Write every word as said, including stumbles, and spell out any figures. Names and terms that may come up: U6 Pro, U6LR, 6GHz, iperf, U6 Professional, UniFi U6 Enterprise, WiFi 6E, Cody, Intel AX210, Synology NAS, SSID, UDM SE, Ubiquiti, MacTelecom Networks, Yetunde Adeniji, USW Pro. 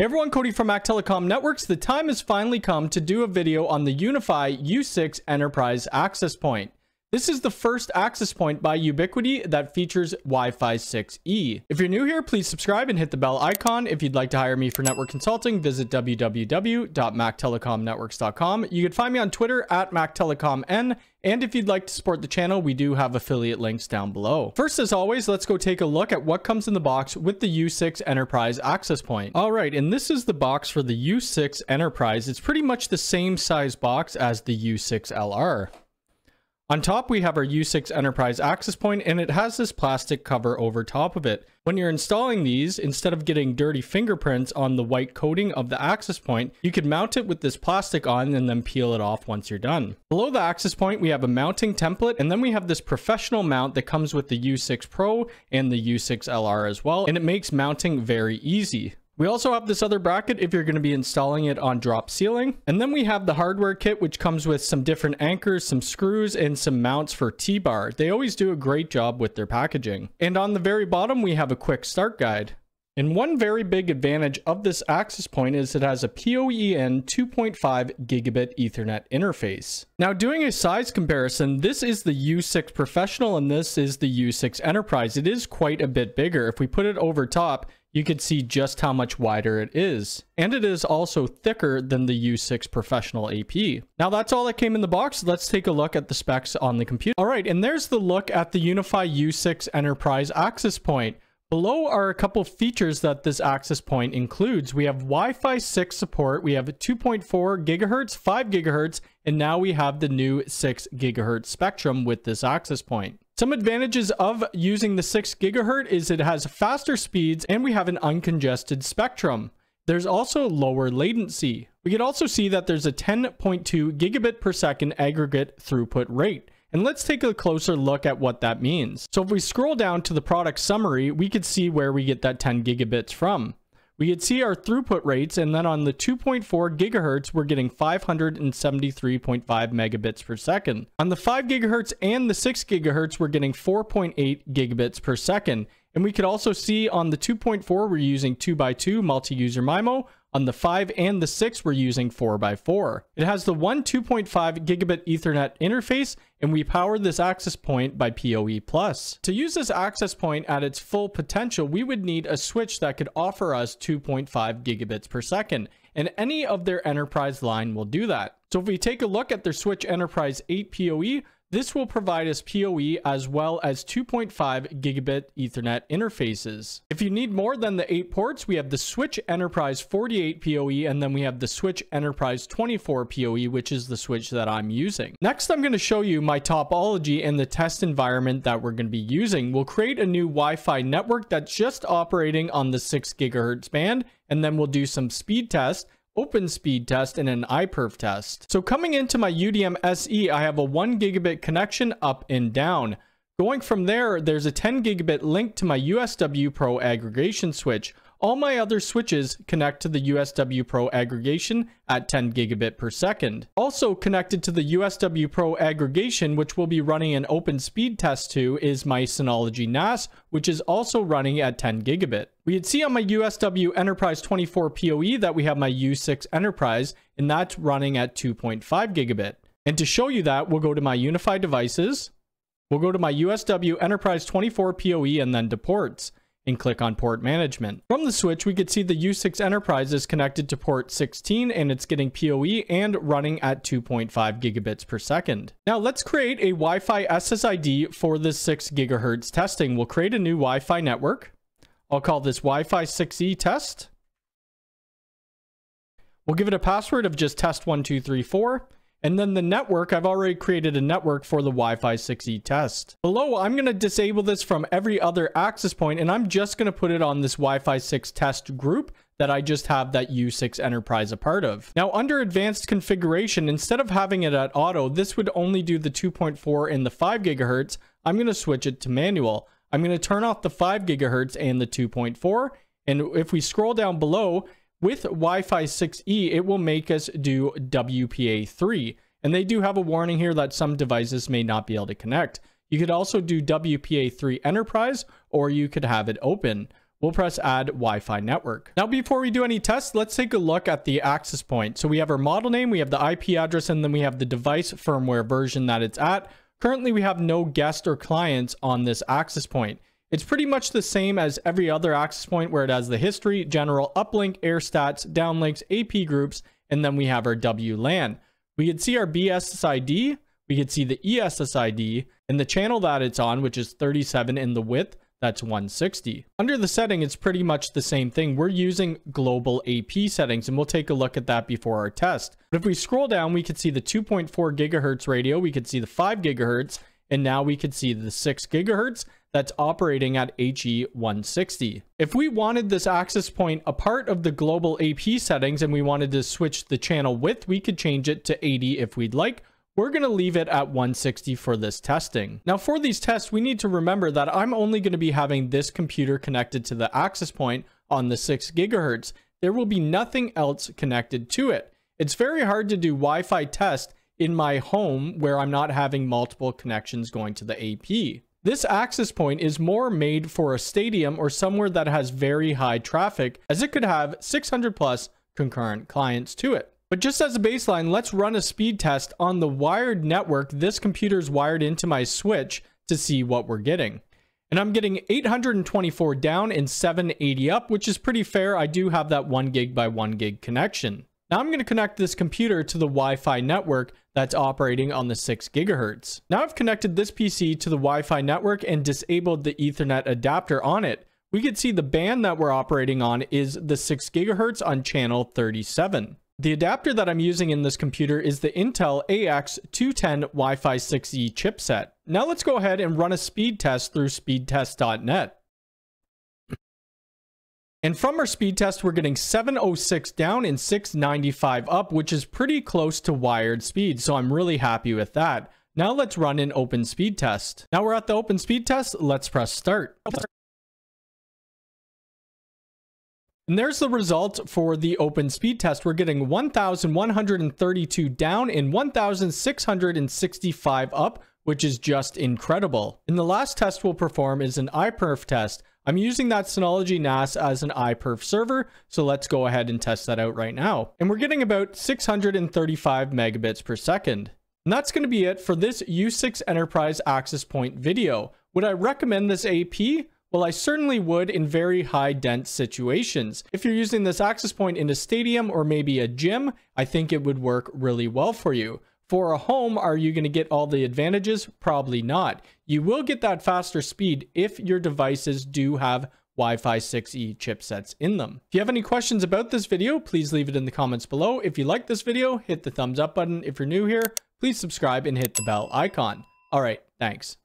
Hey everyone, Cody from MacTelecom Networks. The time has finally come to do a video on the UniFi U six Enterprise access point. This is the first access point by Ubiquiti that features Wi-Fi six E. If you're new here, please subscribe and hit the bell icon. If you'd like to hire me for network consulting, visit w w w dot mac telecom networks dot com. You can find me on Twitter at mac telecom n. And if you'd like to support the channel, we do have affiliate links down below. First, as always, let's go take a look at what comes in the box with the U six Enterprise access point. All right, and this is the box for the U six Enterprise. It's pretty much the same size box as the U six L R. On top, we have our U six Enterprise access point, and it has this plastic cover over top of it. When you're installing these, instead of getting dirty fingerprints on the white coating of the access point, you could mount it with this plastic on and then peel it off once you're done. Below the access point, we have a mounting template, and then we have this professional mount that comes with the U six Pro and the U six L R as well, and it makes mounting very easy. We also have this other bracket if you're going to be installing it on drop ceiling. And then we have the hardware kit, which comes with some different anchors, some screws, and some mounts for T-bar. They always do a great job with their packaging. And on the very bottom, we have a quick start guide. And one very big advantage of this access point is it has a P O E N two point five gigabit Ethernet interface. Now, doing a size comparison, this is the U six Professional and this is the U six Enterprise. It is quite a bit bigger. If we put it over top, you can see just how much wider it is. And it is also thicker than the U six Professional A P. Now that's all that came in the box. Let's take a look at the specs on the computer. All right, and there's the look at the UniFi U six Enterprise access point. Below are a couple features that this access point includes. We have Wi-Fi six support, we have two point four gigahertz, five gigahertz, and now we have the new six gigahertz spectrum with this access point. Some advantages of using the six gigahertz is it has faster speeds and we have an uncongested spectrum. There's also lower latency. We can also see that there's a ten point two gigabit per second aggregate throughput rate. And let's take a closer look at what that means. So if we scroll down to the product summary, we could see where we get that ten gigabits from. We could see our throughput rates, and then on the two point four gigahertz, we're getting five hundred seventy-three point five megabits per second. On the five gigahertz and the six gigahertz, we're getting four point eight gigabits per second. And we could also see on the two point four, we're using two by two multi-user MIMO. On the five and the six, we're using four by four. It has the one two point five gigabit Ethernet interface, and we power this access point by P O E plus. To use this access point at its full potential, we would need a switch that could offer us two point five gigabits per second, and any of their enterprise line will do that. So if we take a look at their Switch Enterprise eight P O E, this will provide us P O E as well as two point five gigabit Ethernet interfaces. If you need more than the eight ports, we have the Switch Enterprise forty-eight P O E, and then we have the Switch Enterprise twenty-four P O E, which is the switch that I'm using. Next, I'm going to show you my topology and the test environment that we're going to be using. We'll create a new Wi-Fi network that's just operating on the six gigahertz band, and then we'll do some speed tests, open speed test, and an iperf test. So coming into my U D M S E, I have a one gigabit connection up and down. Going from there, there's a ten gigabit link to my U S W Pro aggregation switch. All my other switches connect to the U S W Pro aggregation at ten gigabit per second. Also connected to the U S W Pro aggregation, which we'll be running an open speed test to, is my Synology N A S, which is also running at ten gigabit. We'd see on my U S W Enterprise twenty-four P O E that we have my U six Enterprise, and that's running at two point five gigabit. And to show you that, we'll go to my UniFi devices. We'll go to my U S W Enterprise twenty-four P O E and then to ports, and click on port management. From the switch, we could see the U six Enterprise is connected to port sixteen, and it's getting P O E and running at two point five gigabits per second. Now let's create a Wi-Fi S S I D for this six gigahertz testing. We'll create a new Wi-Fi network. I'll call this Wi-Fi six E test. We'll give it a password of just test one two three four. And then the network, I've already created a network for the Wi-Fi six E test. Below, I'm going to disable this from every other access point, and I'm just going to put it on this Wi-Fi six test group that I just have that U six Enterprise a part of. Now under advanced configuration, instead of having it at auto, this would only do the two point four and the five gigahertz. I'm going to switch it to manual. I'm going to turn off the five gigahertz and the two point four. And if we scroll down below, with Wi-Fi six E, it will make us do W P A three. And they do have a warning here that some devices may not be able to connect. You could also do W P A three Enterprise, or you could have it open. We'll press add Wi-Fi network. Now, before we do any tests, let's take a look at the access point. So we have our model name, we have the I P address, and then we have the device firmware version that it's at. Currently, we have no guest or clients on this access point. It's pretty much the same as every other access point where it has the history, general uplink, air stats, downlinks, A P groups, and then we have our W LAN. We could see our B S S I D, we could see the E S S I D, and the channel that it's on, which is thirty-seven in the width, that's one sixty. Under the setting, it's pretty much the same thing. We're using global A P settings, and we'll take a look at that before our test. But if we scroll down, we could see the two point four gigahertz radio, we could see the five gigahertz, and now we could see the six gigahertz that's operating at H E one sixty. If we wanted this access point a part of the global A P settings and we wanted to switch the channel width, we could change it to eighty if we'd like. We're going to leave it at one sixty for this testing. Now for these tests, we need to remember that I'm only going to be having this computer connected to the access point on the six gigahertz. There will be nothing else connected to it. It's very hard to do Wi-Fi tests in my home where I'm not having multiple connections going to the A P. This access point is more made for a stadium or somewhere that has very high traffic, as it could have six hundred plus concurrent clients to it. But just as a baseline, let's run a speed test on the wired network this computer's wired into my Switch to see what we're getting. And I'm getting eight hundred twenty-four down and seven eighty up, which is pretty fair. I do have that one gig by one gig connection. Now I'm going to connect this computer to the Wi-Fi network that's operating on the six gigahertz. Now I've connected this P C to the Wi-Fi network and disabled the Ethernet adapter on it. We could see the band that we're operating on is the six gigahertz on channel thirty-seven. The adapter that I'm using in this computer is the Intel A X two ten Wi-Fi six E chipset. Now let's go ahead and run a speed test through speed test dot net. And from our speed test, we're getting seven oh six down and six ninety-five up, which is pretty close to wired speed, so I'm really happy with that. Now let's run an open speed test. Now we're at the open speed test, let's press start. And there's the result for the open speed test. We're getting one thousand one hundred thirty-two down and one thousand six hundred sixty-five up, which is just incredible. And the last test we'll perform is an iperf test. I'm using that Synology N A S as an iperf server, so let's go ahead and test that out right now. And we're getting about six hundred thirty-five megabits per second. And that's going to be it for this U six Enterprise access point video. Would I recommend this A P? Well, I certainly would in very high dense situations. If you're using this access point in a stadium or maybe a gym, I think it would work really well for you. For a home, are you going to get all the advantages? Probably not. You will get that faster speed if your devices do have Wi-Fi six E chipsets in them. If you have any questions about this video, please leave it in the comments below. If you like this video, hit the thumbs up button. If you're new here, please subscribe and hit the bell icon. All right, thanks.